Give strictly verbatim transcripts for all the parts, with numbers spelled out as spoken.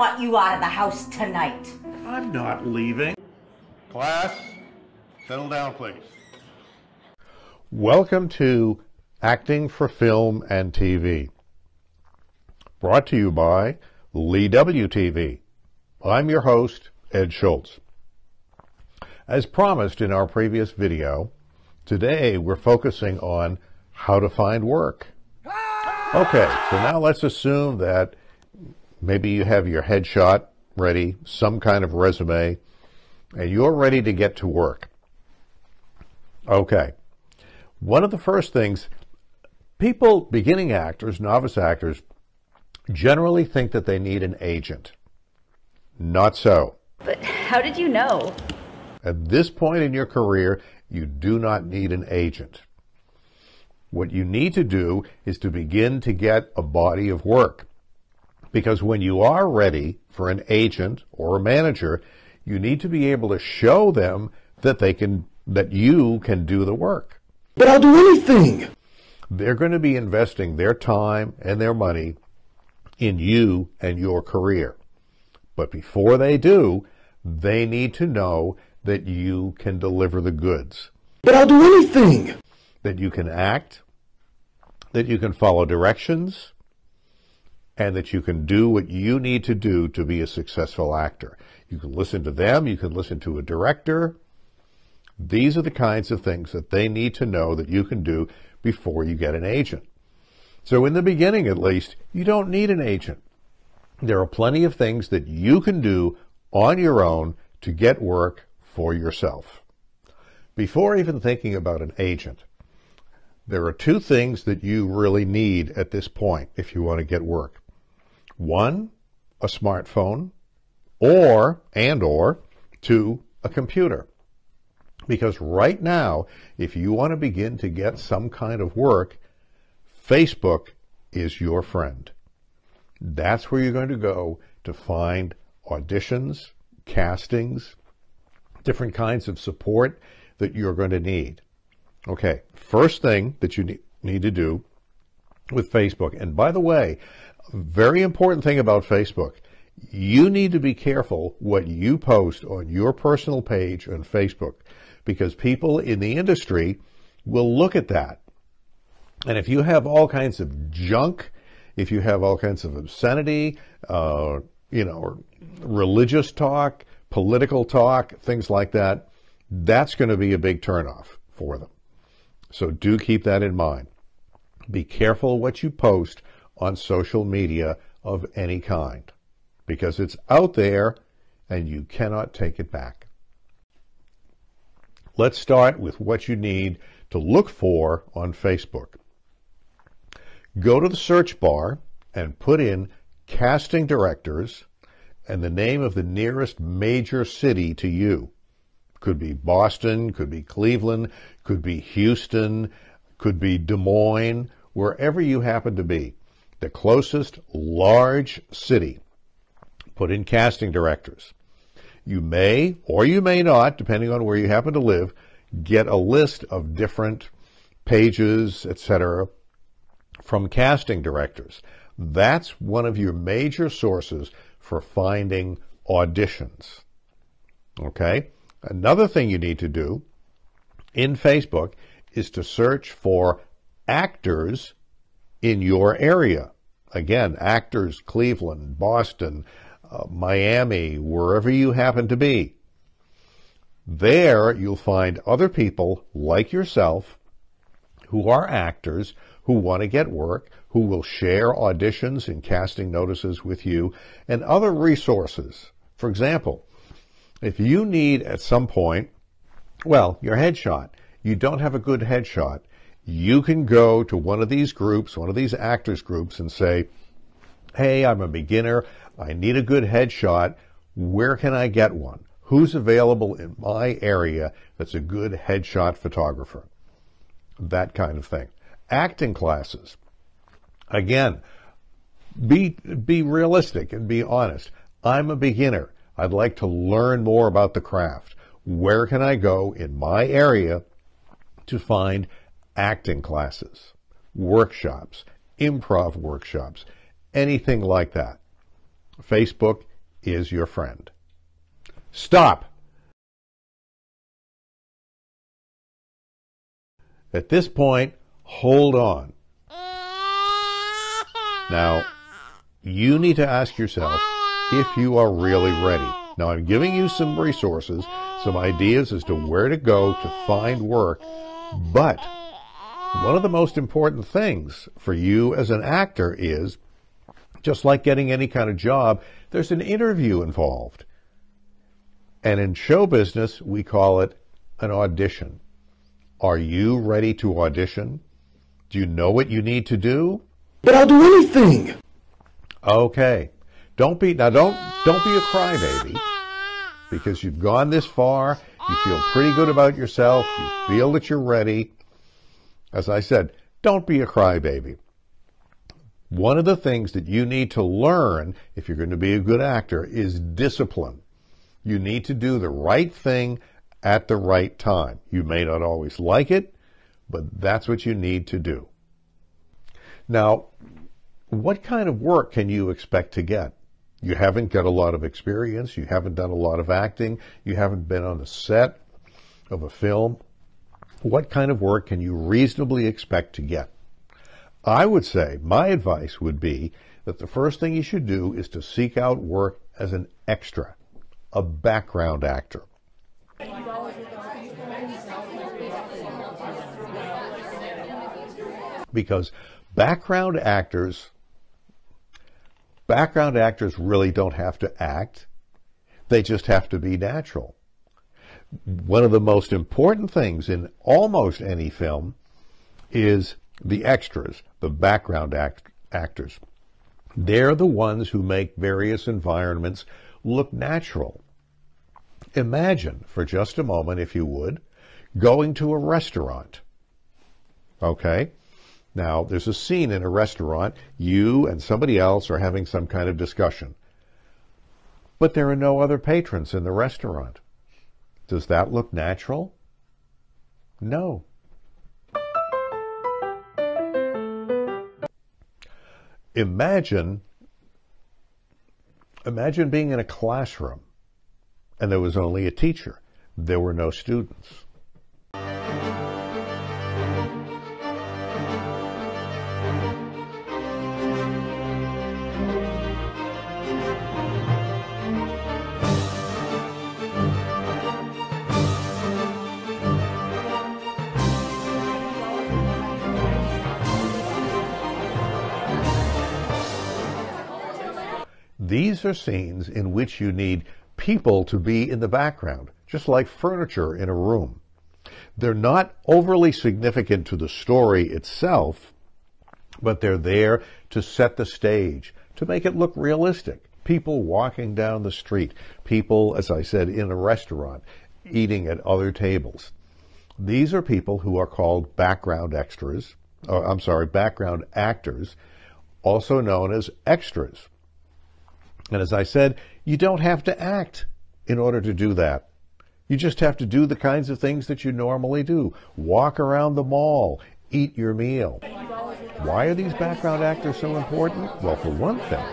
want you out of the house tonight. I'm not leaving. Class, settle down, please. Welcome to Acting for Film and T V, brought to you by Lee W T V. I'm your host, Edd Schultz. As promised in our previous video, today we're focusing on how to find work. Okay, so now let's assume that maybe you have your headshot ready, some kind of resume, and you're ready to get to work. Okay, one of the first things, people, beginning actors, novice actors, generally think that they need an agent. Not so. But how did you know? At this point in your career, you do not need an agent. What you need to do is to begin to get a body of work. Because when you are ready for an agent or a manager, you need to be able to show them that they can, that you can do the work. But I'll do anything. They're going to be investing their time and their money in you and your career. But before they do, they need to know that you can deliver the goods. But I'll do anything. That you can act, that you can follow directions, and that you can do what you need to do to be a successful actor. You can listen to them, you can listen to a director. These are the kinds of things that they need to know that you can do before you get an agent. So in the beginning, at least, you don't need an agent. There are plenty of things that you can do on your own to get work for yourself. Before even thinking about an agent, there are two things that you really need at this point if you want to get work. One, a smartphone, or, and or, two, a computer. Because right now, if you want to begin to get some kind of work, Facebook is your friend. That's where you're going to go to find auditions, castings, different kinds of support that you're going to need. Okay, first thing that you need to do with Facebook, and by the way, very important thing about Facebook, you need to be careful what you post on your personal page on Facebook, because people in the industry will look at that. And if you have all kinds of junk, if you have all kinds of obscenity, uh, you know, religious talk, political talk, things like that, that's going to be a big turnoff for them. So do keep that in mind. Be careful what you post on social media of any kind, because it's out there and you cannot take it back. Let's start with what you need to look for on Facebook. Go to the search bar and put in casting directors and the name of the nearest major city to you. Could be Boston, could be Cleveland, could be Houston, could be Des Moines, wherever you happen to be. The closest large city. Put in casting directors. You may, or you may not, depending on where you happen to live, get a list of different pages, et cetera, from casting directors. That's one of your major sources for finding auditions. Okay? Another thing you need to do in Facebook is to search for actors in your area. Again, actors, Cleveland, Boston, uh, Miami, wherever you happen to be. There you'll find other people like yourself who are actors, who want to get work, who will share auditions and casting notices with you, and other resources. For example, if you need at some point, well, your headshot, you don't have a good headshot, you can go to one of these groups, one of these actors groups, and say, hey, I'm a beginner, I need a good headshot, where can I get one? Who's available in my area that's a good headshot photographer? That kind of thing. Acting classes. Again, be, be realistic and be honest. I'm a beginner. I'd like to learn more about the craft. Where can I go in my area to find acting classes, workshops, improv workshops, anything like that? Facebook is your friend. Stop! At this point, hold on. Now, you need to ask yourself if you are really ready. Now, I'm giving you some resources, some ideas as to where to go to find work, but one of the most important things for you as an actor is, just like getting any kind of job, there's an interview involved. And in show business, we call it an audition. Are you ready to audition? Do you know what you need to do? But I'll do anything. Okay. Don't be, now don't, don't be a crybaby, because you've gone this far. You feel pretty good about yourself. You feel that you're ready. As I said, don't be a crybaby. One of the things that you need to learn if you're going to be a good actor is discipline. You need to do the right thing at the right time. You may not always like it, but that's what you need to do. Now, what kind of work can you expect to get? You haven't got a lot of experience. You haven't done a lot of acting. You haven't been on the set of a film. What kind of work can you reasonably expect to get? I would say, my advice would be that the first thing you should do is to seek out work as an extra, a background actor. Because background actors, background actors really don't have to act. They just have to be natural. One of the most important things in almost any film is the extras, the background act actors. They're the ones who make various environments look natural. Imagine, for just a moment, if you would, going to a restaurant. Okay? Now, there's a scene in a restaurant. You and somebody else are having some kind of discussion. But there are no other patrons in the restaurant. Does that look natural? No. Imagine, imagine being in a classroom and there was only a teacher. There were no students. These are scenes in which you need people to be in the background, just like furniture in a room. They're not overly significant to the story itself, but they're there to set the stage, to make it look realistic. People walking down the street, people, as I said, in a restaurant, eating at other tables. These are people who are called background extras, or I'm sorry, background actors, also known as extras. And as I said, you don't have to act in order to do that. You just have to do the kinds of things that you normally do. Walk around the mall, eat your meal. Why are these background actors so important? Well, for one thing,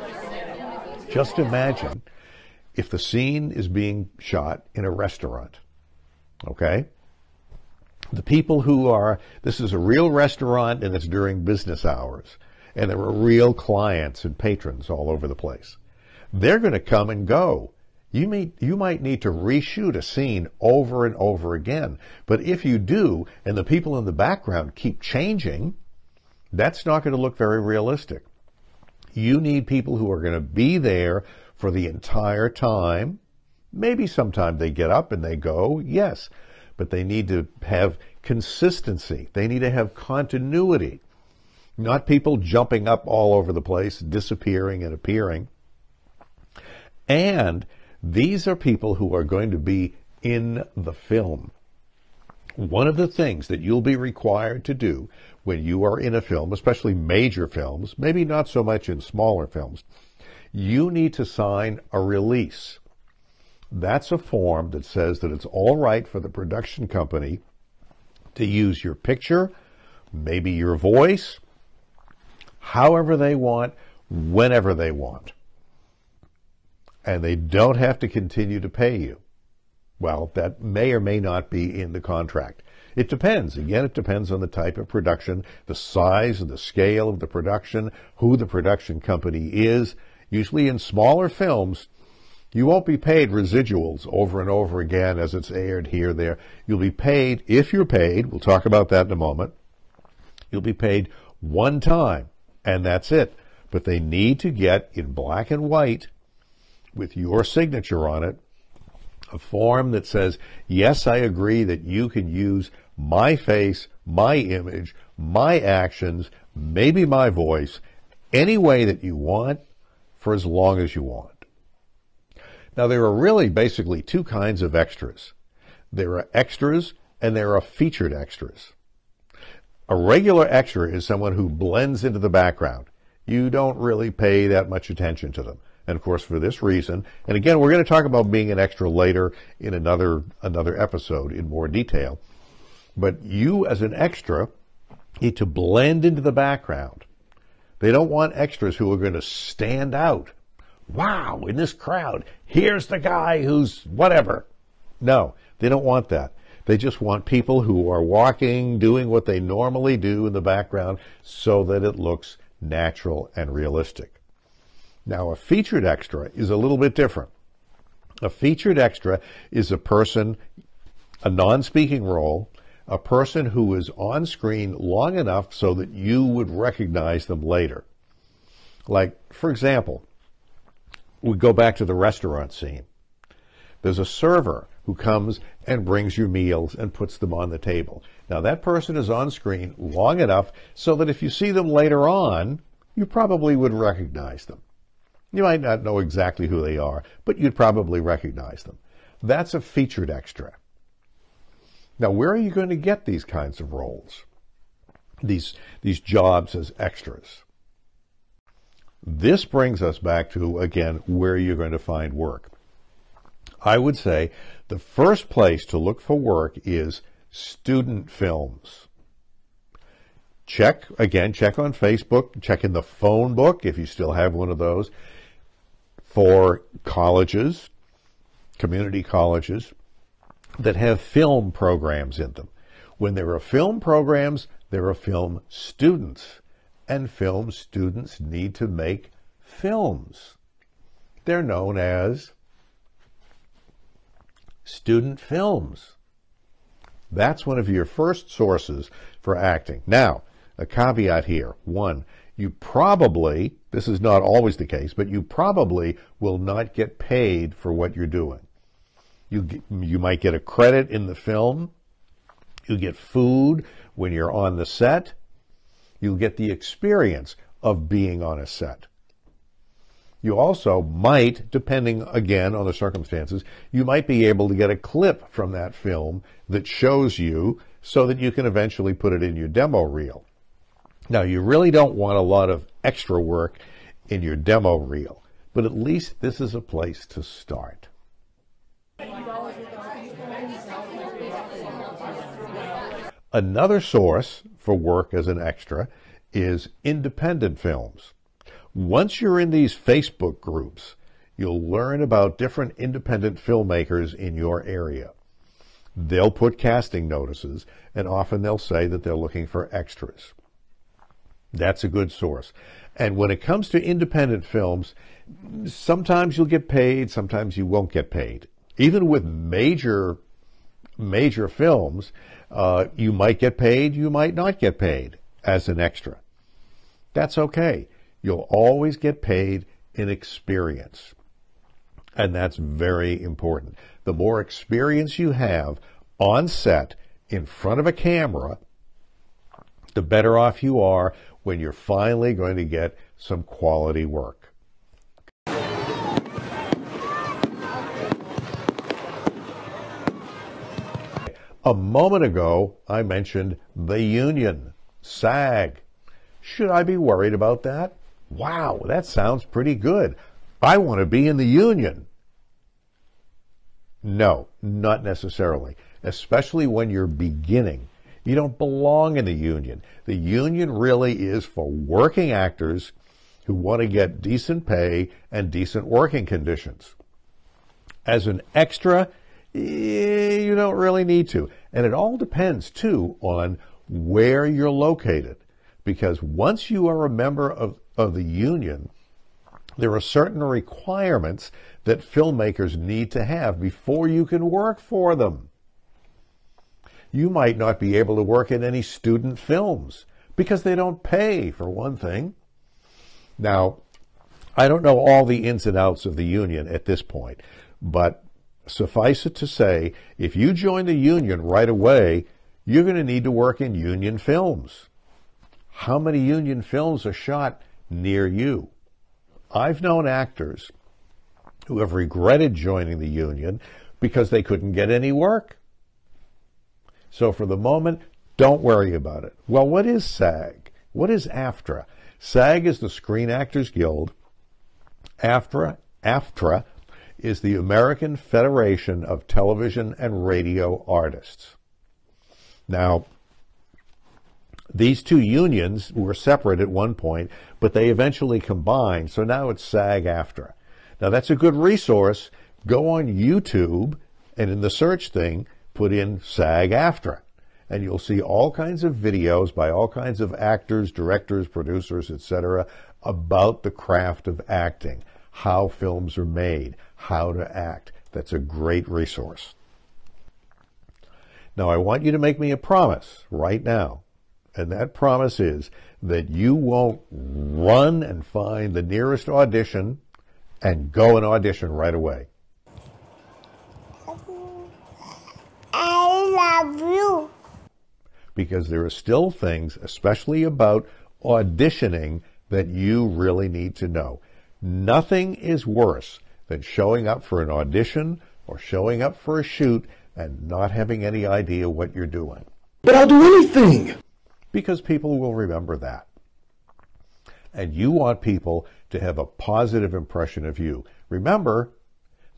just imagine if the scene is being shot in a restaurant, okay? The people who are, this is a real restaurant and it's during business hours, and there are real clients and patrons all over the place. They're going to come and go. You may, you might need to reshoot a scene over and over again. But if you do, and the people in the background keep changing, that's not going to look very realistic. You need people who are going to be there for the entire time. Maybe sometime they get up and they go, yes. But they need to have consistency. They need to have continuity. Not people jumping up all over the place, disappearing and appearing. And these are people who are going to be in the film. One of the things that you'll be required to do when you are in a film, especially major films, maybe not so much in smaller films, you need to sign a release. That's a form that says that it's all right for the production company to use your picture, maybe your voice, however they want, whenever they want. and they don't have to continue to pay you. Well, that may or may not be in the contract. It depends. Again, it depends on the type of production, the size and the scale of the production, who the production company is. Usually in smaller films, you won't be paid residuals over and over again as it's aired here, there. You'll be paid, if you're paid, we'll talk about that in a moment, you'll be paid one time, and that's it. But they need to get, in black and white, with your signature on it, a form that says, yes, I agree that you can use my face, my image, my actions, maybe my voice, any way that you want, for as long as you want. Now, there are really basically two kinds of extras. There are extras and there are featured extras. A regular extra is someone who blends into the background. You don't really pay that much attention to them. And of course, for this reason, and again, we're going to talk about being an extra later in another, another episode in more detail. But you as an extra need to blend into the background. They don't want extras who are going to stand out. Wow, in this crowd, here's the guy who's whatever. No, they don't want that. They just want people who are walking, doing what they normally do in the background so that it looks natural and realistic. Now, a featured extra is a little bit different. A featured extra is a person, a non-speaking role, a person who is on screen long enough so that you would recognize them later. Like, for example, we go back to the restaurant scene. There's a server who comes and brings you meals and puts them on the table. Now, that person is on screen long enough so that if you see them later on, you probably would recognize them. You might not know exactly who they are, but you'd probably recognize them. That's a featured extra. Now, where are you going to get these kinds of roles, these, these jobs as extras? This brings us back to, again, where you're going to find work. I would say the first place to look for work is student films. Check, again, check on Facebook, check in the phone book, if you still have one of those, for colleges, community colleges, that have film programs in them. When there are film programs, there are film students. And film students need to make films. They're known as student films. That's one of your first sources for acting. Now, a caveat here. One, you probably, this is not always the case, but you probably will not get paid for what you're doing. You, you might get a credit in the film. You get food when you're on the set. You'll get the experience of being on a set. You also might, depending again on the circumstances, you might be able to get a clip from that film that shows you so that you can eventually put it in your demo reel. Now, you really don't want a lot of extra work in your demo reel, but at least this is a place to start. Another source for work as an extra is independent films. Once you're in these Facebook groups, you'll learn about different independent filmmakers in your area. They'll put casting notices, and often they'll say that they're looking for extras. That's a good source. And when it comes to independent films, sometimes you'll get paid, sometimes you won't get paid. Even with major major films, uh, you might get paid, you might not get paid as an extra. That's okay. You'll always get paid in experience. And that's very important. The more experience you have on set in front of a camera, the better off you are when you're finally going to get some quality work. A moment ago, I mentioned the union, SAG. Should I be worried about that? Wow, that sounds pretty good. I want to be in the union. No, not necessarily, especially when you're beginning. You don't belong in the union. The union really is for working actors who want to get decent pay and decent working conditions. As an extra, you don't really need to. And it all depends, too, on where you're located. Because once you are a member of, of the union, there are certain requirements that filmmakers need to have before you can work for them. You might not be able to work in any student films because they don't pay, for one thing. Now, I don't know all the ins and outs of the union at this point, but suffice it to say, if you join the union right away, you're going to need to work in union films. How many union films are shot near you? I've known actors who have regretted joining the union because they couldn't get any work. So for the moment, don't worry about it. Well, what is SAG? What is AFTRA? SAG is the Screen Actors Guild. AFTRA, AFTRA is the American Federation of Television and Radio Artists. Now, these two unions were separate at one point, but they eventually combined, so now it's SAG-AFTRA. Now, that's a good resource. Go on YouTube, and in the search thing, put in SAG-AFTRA, and you'll see all kinds of videos by all kinds of actors, directors, producers, et cetera, about the craft of acting, how films are made, how to act. That's a great resource. Now, I want you to make me a promise right now. And that promise is that you won't run and find the nearest audition and go and audition right away. I love you. Because there are still things, especially about auditioning, that you really need to know. Nothing is worse than showing up for an audition or showing up for a shoot and not having any idea what you're doing. But I'll do anything. Because people will remember that. And you want people to have a positive impression of you. Remember,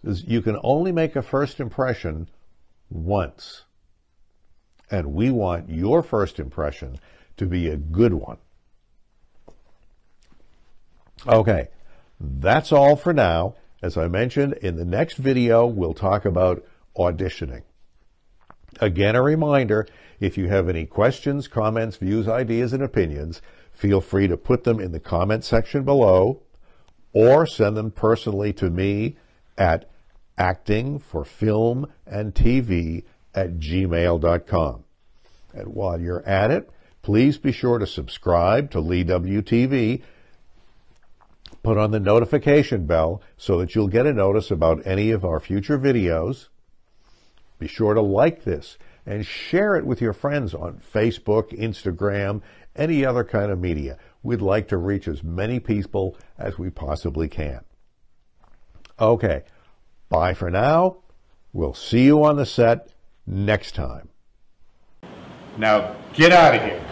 you can only make a first impression once. And we want your first impression to be a good one. Okay, that's all for now. As I mentioned, in the next video, we'll talk about auditioning. Again, a reminder, if you have any questions, comments, views, ideas, and opinions, feel free to put them in the comment section below or send them personally to me at acting for film and T V at gmail dot com. And while you're at it, please be sure to subscribe to Lee W T V. Put on the notification bell so that you'll get a notice about any of our future videos. Be sure to like this and share it with your friends on Facebook, Instagram, any other kind of media. We'd like to reach as many people as we possibly can. Okay, bye for now. We'll see you on the set next time. Now get out of here.